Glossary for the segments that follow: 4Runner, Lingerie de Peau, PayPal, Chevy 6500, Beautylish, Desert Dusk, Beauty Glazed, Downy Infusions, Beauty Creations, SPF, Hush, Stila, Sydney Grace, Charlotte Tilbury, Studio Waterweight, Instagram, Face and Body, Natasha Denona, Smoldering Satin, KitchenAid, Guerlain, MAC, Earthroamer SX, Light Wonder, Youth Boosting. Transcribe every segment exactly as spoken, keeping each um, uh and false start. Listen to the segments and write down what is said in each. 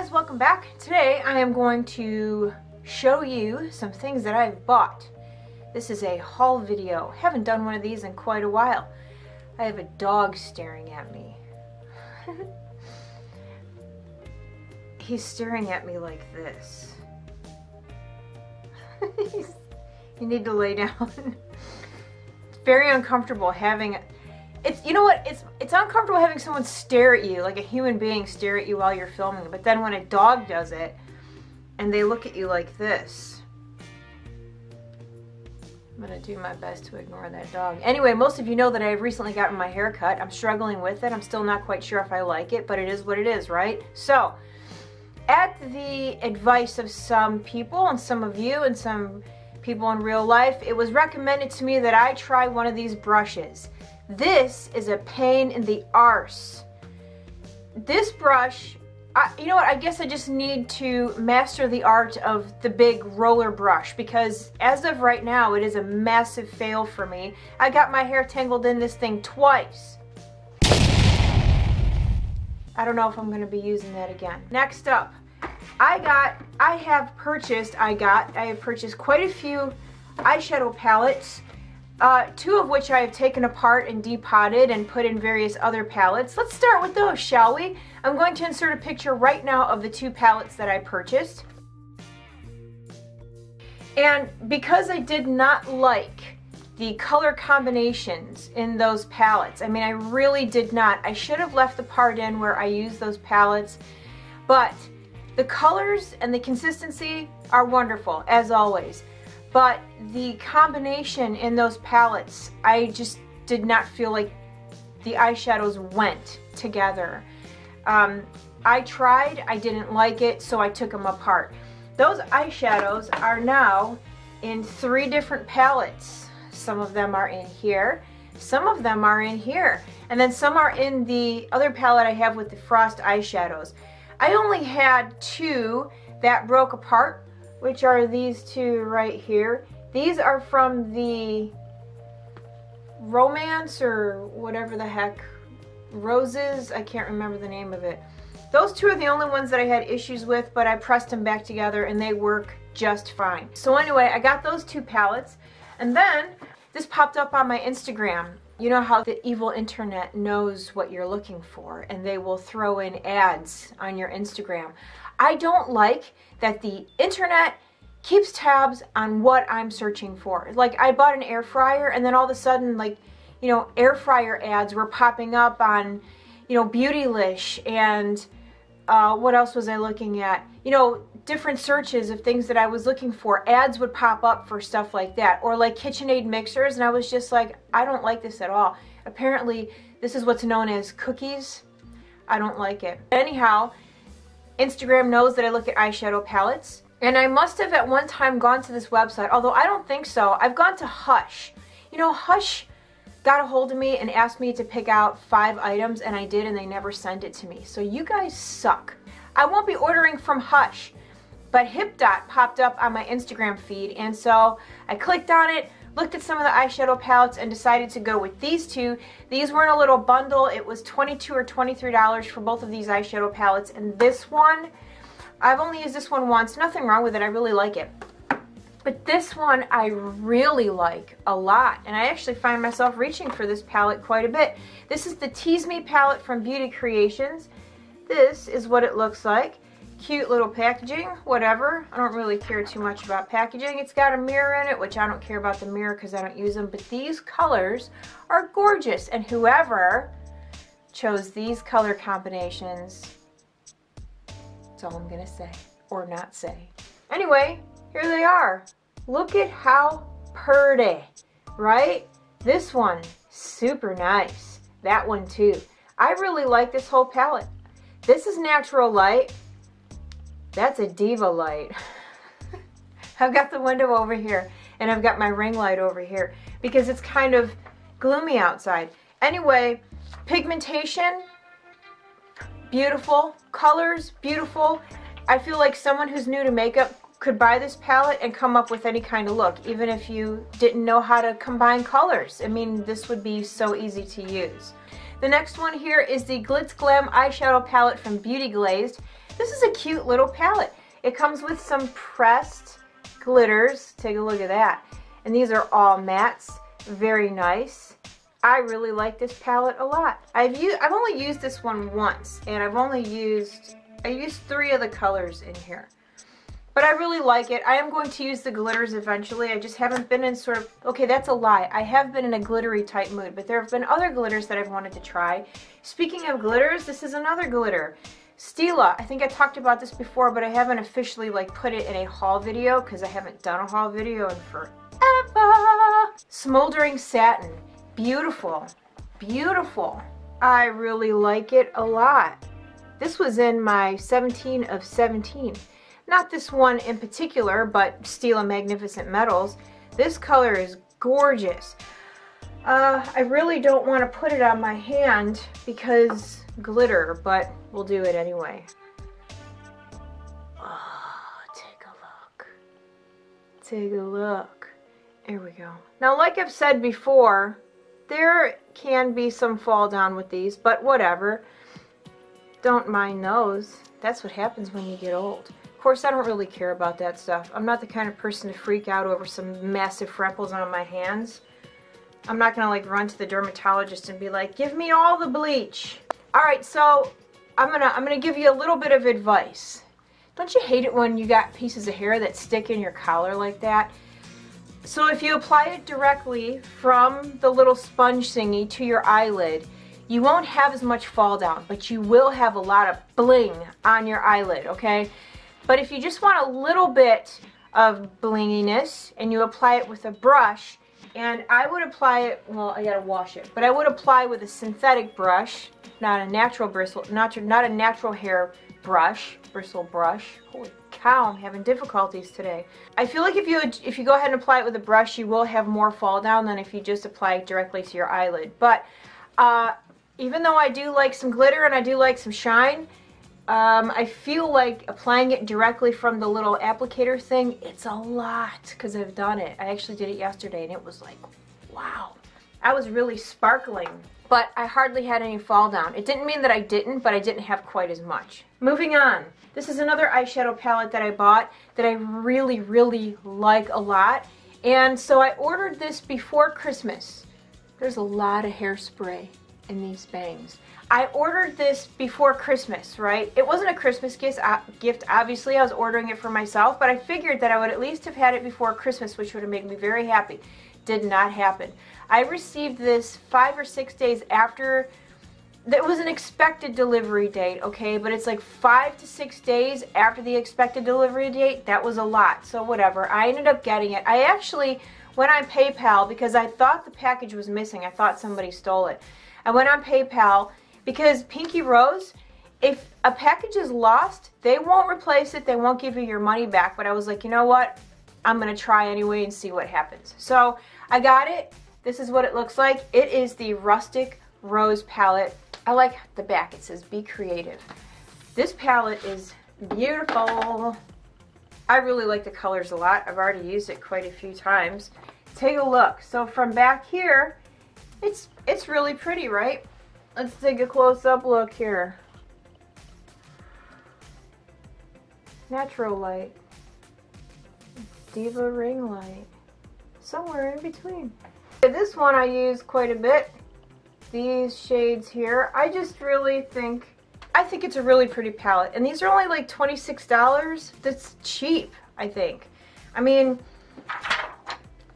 guys, welcome back. Today I am going to show you some things that I've bought. This is a haul video. Haven't done one of these in quite a while. I have a dog staring at me. He's staring at me like this. You need to lay down. It's very uncomfortable having it's you know what it's it's uncomfortable having someone stare at you, like a human being stare at you while you're filming, but then when a dog does it and they look at you like this. I'm gonna do my best to ignore that dog. Anyway, most of you know that I've recently gotten my hair cut. I'm struggling with it. I'm still not quite sure if I like it, but it is what it is, right? So at the advice of some people and some of you and some people in real life, it was recommended to me that I try one of these brushes. This is a pain in the arse. This brush, I, you know what, I guess I just need to master the art of the big roller brush, because as of right now, it is a massive fail for me. I got my hair tangled in this thing twice. I don't know if I'm going to be using that again. Next up, I got, I have purchased, I got, I have purchased quite a few eyeshadow palettes, uh, two of which I have taken apart and depotted and put in various other palettes. Let's start with those, shall we? I'm going to insert a picture right now of the two palettes that I purchased. And because I did not like the color combinations in those palettes, I mean, I really did not. I should have left the part in where I used those palettes, but the colors and the consistency are wonderful, as always, but the combination in those palettes, I just did not feel like the eyeshadows went together. Um, I tried, I didn't like it, so I took them apart. Those eyeshadows are now in three different palettes. Some of them are in here, some of them are in here, and then some are in the other palette I have with the frost eyeshadows. I only had two that broke apart, which are these two right here. These are from the Romance or whatever the heck, Roses, I can't remember the name of it. Those two are the only ones that I had issues with, but I pressed them back together and they work just fine. So anyway, I got those two palettes, and then this popped up on my Instagram. You know how the evil internet knows what you're looking for and they will throw in ads on your Instagram. I don't like that the internet keeps tabs on what I'm searching for. Like, I bought an air fryer and then all of a sudden, like, you know, air fryer ads were popping up on, you know, Beautylish and uh, what else was I looking at? You know, different searches of things that I was looking for. Ads would pop up for stuff like that, or like KitchenAid mixers, and I was just like, I don't like this at all. Apparently this is what's known as cookies. I don't like it. Anyhow, Instagram knows that I look at eyeshadow palettes, and I must have at one time gone to this website, although I don't think so. I've gone to Hush. You know, Hush got a hold of me and asked me to pick out five items, and I did, and they never sent it to me. So you guys suck. I won't be ordering from Hush, but HipDot popped up on my Instagram feed, and so I clicked on it, looked at some of the eyeshadow palettes, and decided to go with these two. These were in a little bundle. It was twenty-two or twenty-three dollars for both of these eyeshadow palettes, and this one, I've only used this one once. Nothing wrong with it. I really like it. But this one I really like a lot, and I actually find myself reaching for this palette quite a bit. This is the Tease Me palette from Beauty Creations. This is what it looks like. Cute little packaging, whatever. I don't really care too much about packaging. It's got a mirror in it, which I don't care about the mirror because I don't use them, but these colors are gorgeous, and whoever chose these color combinations, that's all I'm gonna say, or not say. Anyway, here they are. Look at how pretty, right? This one, super nice. That one too. I really like this whole palette. This is natural light. That's a diva light. I've got the window over here, and I've got my ring light over here because it's kind of gloomy outside. Anyway, pigmentation, beautiful. Colors, beautiful. I feel like someone who's new to makeup could buy this palette and come up with any kind of look, even if you didn't know how to combine colors. I mean, this would be so easy to use. The next one here is the Glitz Glam eyeshadow palette from Beauty Glazed. This is a cute little palette. It comes with some pressed glitters. Take a look at that. And these are all mattes. Very nice. I really like this palette a lot. I've used, I've only used this one once, and I've only used, I used three of the colors in here. But I really like it. I am going to use the glitters eventually. I just haven't been in sort of, okay, that's a lie. I have been in a glittery type mood, but there have been other glitters that I've wanted to try. Speaking of glitters, this is another glitter. Stila. I think I talked about this before, but I haven't officially like put it in a haul video because I haven't done a haul video in forever. Smoldering Satin. Beautiful. Beautiful. I really like it a lot. This was in my seventeen of seventeen. Not this one in particular, but Stila Magnificent Metals. This color is gorgeous. Uh, I really don't want to put it on my hand because glitter, but we'll do it anyway. Oh, take a look. Take a look. There we go. Now, like I've said before, there can be some fall down with these, but whatever. Don't mind those. That's what happens when you get old. Of course, I don't really care about that stuff. I'm not the kind of person to freak out over some massive freckles on my hands. I'm not gonna like run to the dermatologist and be like, give me all the bleach. All right, so I'm gonna I'm gonna give you a little bit of advice. Don't you hate it when you got pieces of hair that stick in your collar like that? So if you apply it directly from the little sponge thingy to your eyelid, you won't have as much fall down, but you will have a lot of bling on your eyelid, okay? But if you just want a little bit of blinginess and you apply it with a brush, and I would apply it, well, I gotta wash it, but I would apply with a synthetic brush, not a natural bristle, not, not a natural hair brush, bristle brush. Holy cow, I'm having difficulties today. I feel like if you, if you go ahead and apply it with a brush, you will have more fall down than if you just apply it directly to your eyelid. But uh, even though I do like some glitter and I do like some shine, Um, I feel like applying it directly from the little applicator thing, it's a lot because I've done it. I actually did it yesterday and it was like, wow. I was really sparkling, but I hardly had any fall down. It didn't mean that I didn't, but I didn't have quite as much. Moving on. This is another eyeshadow palette that I bought that I really, really like a lot. And so I ordered this before Christmas. There's a lot of hairspray in these bangs. I ordered this before Christmas, right? It wasn't a Christmas gift, obviously. I was ordering it for myself, but I figured that I would at least have had it before Christmas, which would have made me very happy. Did not happen. I received this five or six days after. That was an expected delivery date, okay? But it's like five to six days after the expected delivery date. That was a lot, so whatever. I ended up getting it. I actually went on PayPal because I thought the package was missing. I thought somebody stole it. I went on PayPal because Pinky Rose, if a package is lost, they won't replace it. They won't give you your money back. But I was like, you know what? I'm going to try anyway and see what happens. So I got it. This is what it looks like. It is the Rustic Rose palette. I like the back. It says, be creative. This palette is beautiful. I really like the colors a lot. I've already used it quite a few times. Take a look. So from back here, it's, it's really pretty, right? Let's take a close-up look here. Natural light. Diva ring light. Somewhere in between. This one I use quite a bit. These shades here. I just really think, I think it's a really pretty palette. And these are only like twenty-six dollars. That's cheap, I think. I mean,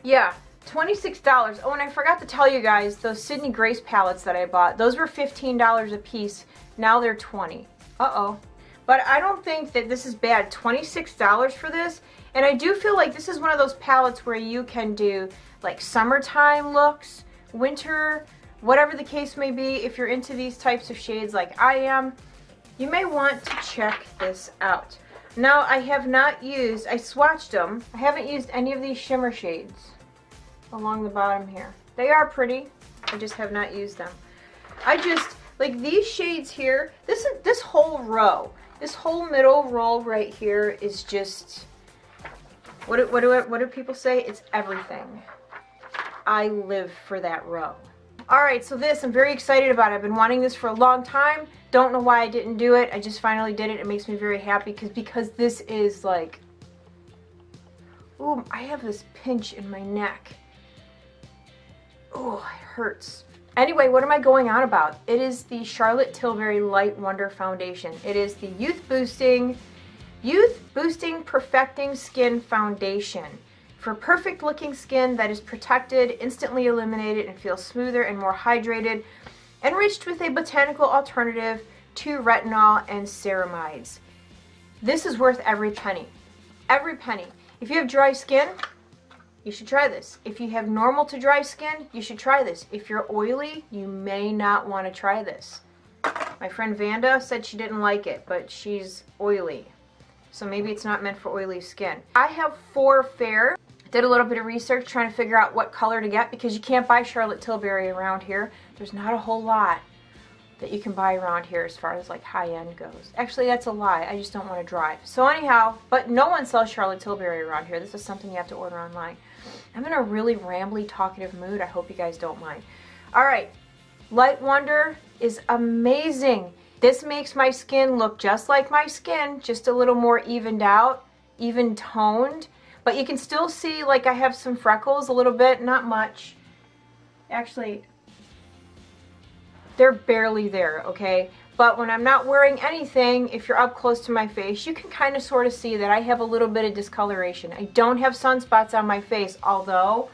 yeah. twenty-six dollars. Oh, and I forgot to tell you guys, those Sydney Grace palettes that I bought, those were fifteen dollars a piece. Now they're twenty dollars. Uh-oh. But I don't think that this is bad. twenty-six dollars for this. And I do feel like this is one of those palettes where you can do, like, summertime looks, winter, whatever the case may be. If you're into these types of shades like I am, you may want to check this out. Now, I have not used, I swatched them. I haven't used any of these shimmer shades along the bottom here. They are pretty. I just have not used them. I just like these shades here. This is this whole row, this whole middle row right here is just what do, what do what do people say? It's everything. I live for that row. Alright, so this I'm very excited about. I've been wanting this for a long time. Don't know why I didn't do it. I just finally did it. It makes me very happy because because this is like... Ooh, I have this pinch in my neck. Ooh, it hurts. Anyway, what am I going on about? It is the Charlotte Tilbury Light Wonder Foundation. It is the Youth Boosting, Youth Boosting Perfecting Skin Foundation. For perfect looking skin that is protected, instantly illuminated, and feels smoother and more hydrated. Enriched with a botanical alternative to retinol and ceramides. This is worth every penny. Every penny. If you have dry skin, you should try this. If you have normal to dry skin, you should try this. If you're oily, you may not want to try this. My friend Vanda said she didn't like it, but she's oily. So maybe it's not meant for oily skin. I have four fair. Did a little bit of research trying to figure out what color to get because you can't buy Charlotte Tilbury around here. There's not a whole lot that you can buy around here as far as like high-end goes. Actually, that's a lie. I just don't want to drive. So anyhow, but no one sells Charlotte Tilbury around here. This is something you have to order online. I'm in a really rambly, talkative mood. I hope you guys don't mind. All right. Light Wonder is amazing. This makes my skin look just like my skin, just a little more evened out, even toned. But you can still see, like, I have some freckles a little bit. Not much. Actually, they're barely there, okay? But when I'm not wearing anything, if you're up close to my face, you can kind of sort of see that I have a little bit of discoloration. I don't have sunspots on my face, although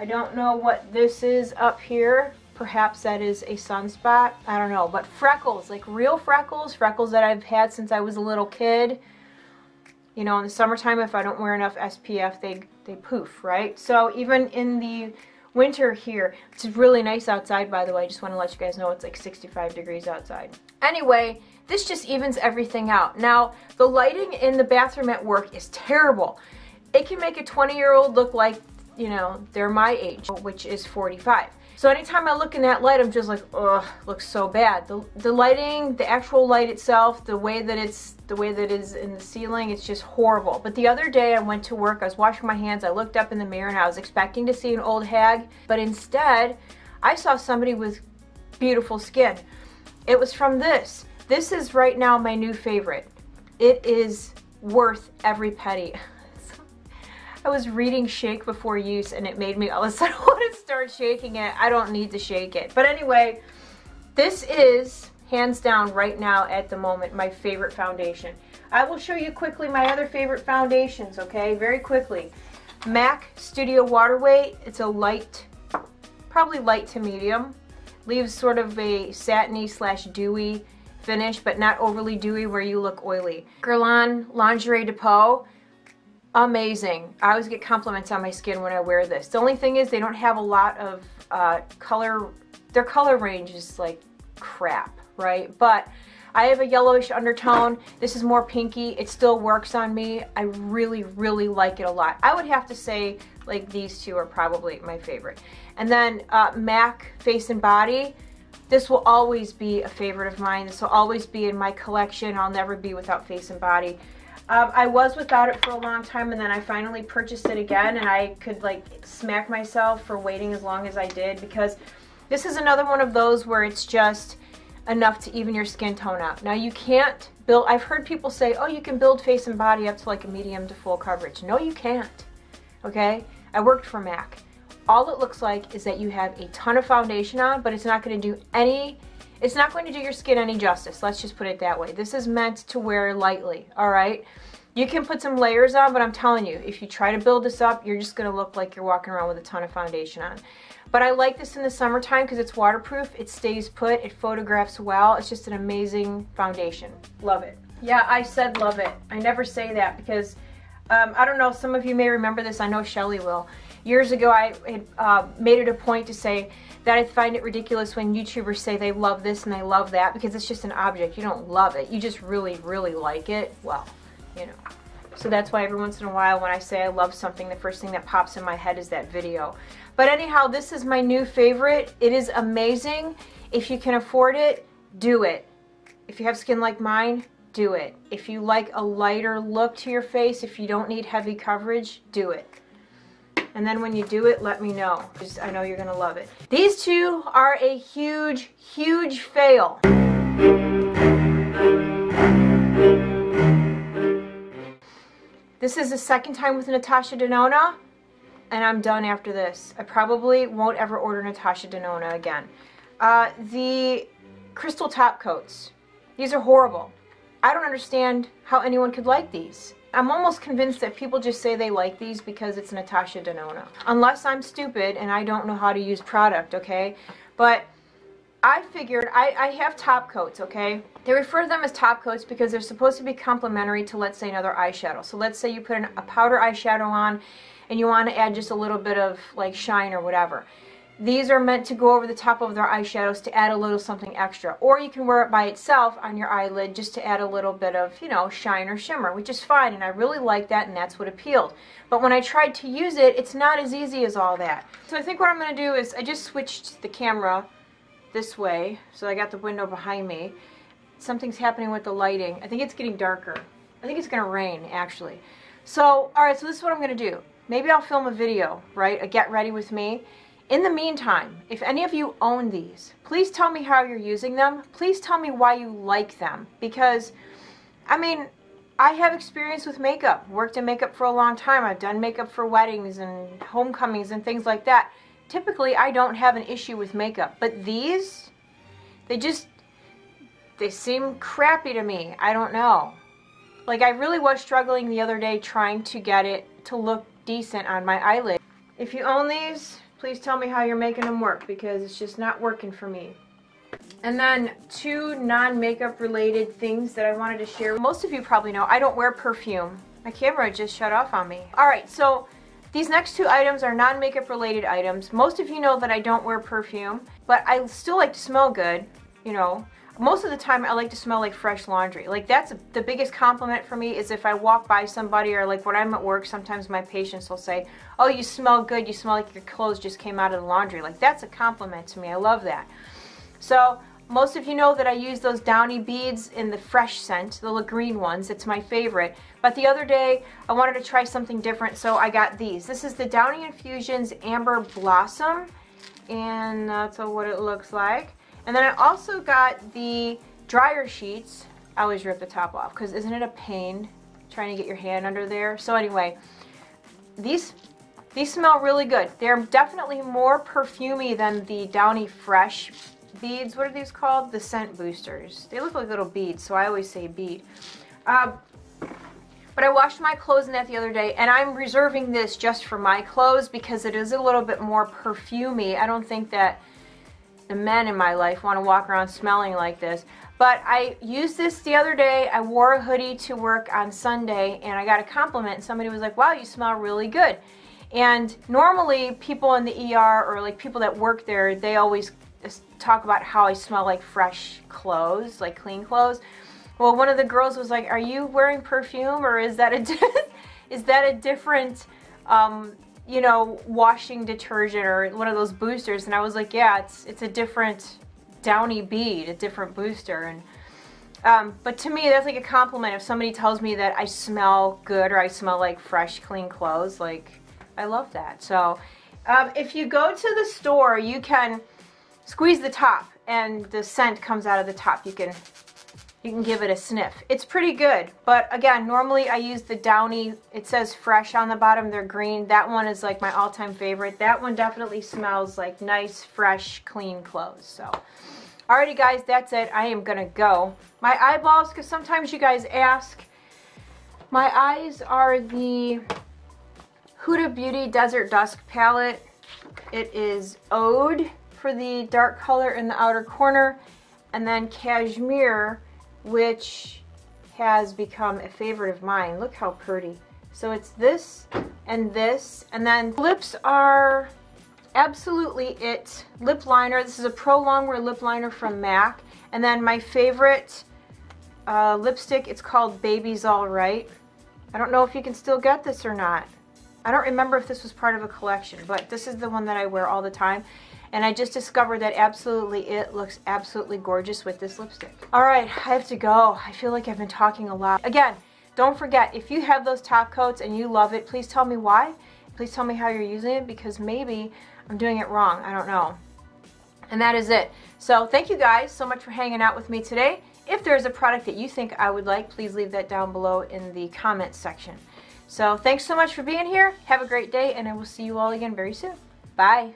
I don't know what this is up here. Perhaps that is a sunspot. I don't know. But freckles, like real freckles, freckles that I've had since I was a little kid. You know, in the summertime, if I don't wear enough S P F, they, they poof, right? So even in the winter here, it's really nice outside, by the way. I just want to let you guys know it's like sixty-five degrees outside. Anyway, this just evens everything out. Now, the lighting in the bathroom at work is terrible. It can make a twenty-year-old look like, you know, they're my age, which is forty-five. So anytime I look in that light, I'm just like, ugh, looks so bad. The, the lighting, the actual light itself, the way that it's, the way that it is in the ceiling, it's just horrible. But the other day I went to work, I was washing my hands, I looked up in the mirror and I was expecting to see an old hag, but instead I saw somebody with beautiful skin. It was from this. This is right now my new favorite. It is worth every penny. I was reading Shake Before Use and it made me all of a sudden want to start shaking it. I don't need to shake it. But anyway, this is, hands down right now at the moment, my favorite foundation. I will show you quickly my other favorite foundations, okay? Very quickly. MAC Studio Waterweight. It's a light, probably light to medium. Leaves sort of a satiny slash dewy finish, but not overly dewy where you look oily. Guerlain Lingerie de Peau. Amazing. I always get compliments on my skin when I wear this. The only thing is they don't have a lot of uh, color. Their color range is like crap, right? But I have a yellowish undertone. This is more pinky. It still works on me. I really, really like it a lot. I would have to say like these two are probably my favorite. And then uh, MAC Face and Body. This will always be a favorite of mine. This will always be in my collection. I'll never be without Face and Body. Um, I was without it for a long time and then I finally purchased it again and I could like smack myself for waiting as long as I did because this is another one of those where it's just enough to even your skin tone out. Now you can't build, I've heard people say, oh, you can build face and body up to like a medium to full coverage. No, you can't, okay? I worked for MAC. All it looks like is that you have a ton of foundation on, but it's not going to do any It's not going to do your skin any justice. Let's just put it that way. This is meant to wear lightly, all right? You can put some layers on, but I'm telling you, if you try to build this up, you're just going to look like you're walking around with a ton of foundation on. But I like this in the summertime because it's waterproof, it stays put, it photographs well. It's just an amazing foundation. Love it. Yeah, I said love it. I never say that because, um, I don't know, some of you may remember this. I know Shelly will. Years ago, I had uh, made it a point to say, that I find it ridiculous when YouTubers say they love this and they love that because it's just an object. You don't love it. You just really, really like it. Well, you know. So that's why every once in a while when I say I love something, the first thing that pops in my head is that video. But anyhow, this is my new favorite. It is amazing. If you can afford it, do it. If you have skin like mine, do it. If you like a lighter look to your face, if you don't need heavy coverage, do it. and then when you do it, let me know. Just, I know you're gonna love it. These two are a huge, huge fail. This is the second time with Natasha Denona, and I'm done after this. I probably won't ever order Natasha Denona again. Uh, the crystal top coats. These are horrible. I don't understand how anyone could like these. I'm almost convinced that people just say they like these because it's Natasha Denona. Unless I'm stupid and I don't know how to use product, okay? But I figured, I, I have top coats, okay? They refer to them as top coats because they're supposed to be complementary to, let's say, another eyeshadow. So let's say you put an, a powder eyeshadow on and you want to add just a little bit of like shine or whatever. These are meant to go over the top of their eyeshadows to add a little something extra. Or you can wear it by itself on your eyelid just to add a little bit of, you know, shine or shimmer, which is fine, and I really like that, and that's what appealed. But when I tried to use it, it's not as easy as all that. So I think what I'm going to do is I just switched the camera this way, so I got the window behind me. Something's happening with the lighting. I think it's getting darker. I think it's going to rain, actually. So, alright, so this is what I'm going to do. Maybe I'll film a video, right, a get ready with me. In the meantime, if any of you own these, please tell me how you're using them. Please tell me why you like them, because, I mean, I have experience with makeup. Worked in makeup for a long time. I've done makeup for weddings and homecomings and things like that. Typically, I don't have an issue with makeup, but these, they just, they seem crappy to me. I don't know. Like, I really was struggling the other day trying to get it to look decent on my eyelid. If you own these, please tell me how you're making them work, because it's just not working for me. And then two non-makeup related things that I wanted to share. Most of you probably know I don't wear perfume. My camera just shut off on me. Alright, so these next two items are non-makeup related items. Most of you know that I don't wear perfume, but I still like to smell good, you know. Most of the time I like to smell like fresh laundry. Like, that's the biggest compliment for me, is if I walk by somebody, or like when I'm at work, sometimes my patients will say, oh, you smell good, you smell like your clothes just came out of the laundry. Like, that's a compliment to me. I love that. So most of you know that I use those Downy beads in the fresh scent, the little green ones. It's my favorite. But the other day I wanted to try something different, so I got these. This is the Downy Infusions Amber Blossom, and that's what it looks like. And then I also got the dryer sheets. I always rip the top off, because isn't it a pain trying to get your hand under there? So anyway, these these smell really good. They're definitely more perfumey than the Downy Fresh beads. What are these called? The scent boosters. They look like little beads, so I always say bead. Uh, but I washed my clothes in that the other day, and I'm reserving this just for my clothes because it is a little bit more perfumey. I don't think that the men in my life want to walk around smelling like this. But I used this the other day. I wore a hoodie to work on Sunday, and I got a compliment. Somebody was like, wow, you smell really good. And normally people in the E R, or like people that work there, they always talk about how I smell like fresh clothes, like clean clothes. Well, one of the girls was like, are you wearing perfume, or is that a, is that a different um, you know, washing detergent or one of those boosters? And I was like, yeah, it's it's a different Downy bead, a different booster. And um, but to me, that's like a compliment. If somebody tells me that I smell good, or I smell like fresh, clean clothes, like, I love that. So um, if you go to the store, you can squeeze the top, and the scent comes out of the top. You can you can give it a sniff. It's pretty good. But again, normally I use the Downy, it says fresh on the bottom, they're green. That one is like my all-time favorite. That one definitely smells like nice, fresh, clean clothes. So alrighty guys, that's it. I am gonna go. My eyeballs, because sometimes you guys ask, my eyes are the Huda Beauty Desert Dusk palette. It is Ode for the dark color in the outer corner, and then Cashmere, which has become a favorite of mine. Look how pretty. So it's this and this, and then lips are absolutely it. Lip liner. This is a Pro Longwear lip liner from MAC. And then my favorite uh, lipstick, it's called Baby's Alright. I don't know if you can still get this or not. I don't remember if this was part of a collection, but this is the one that I wear all the time. And I just discovered that absolutely it looks absolutely gorgeous with this lipstick. Alright, I have to go. I feel like I've been talking a lot. Again, don't forget, if you have those top coats and you love it, please tell me why. Please tell me how you're using it, because maybe I'm doing it wrong. I don't know. And that is it. So thank you guys so much for hanging out with me today. If there's a product that you think I would like, please leave that down below in the comments section. So thanks so much for being here. Have a great day, and I will see you all again very soon. Bye.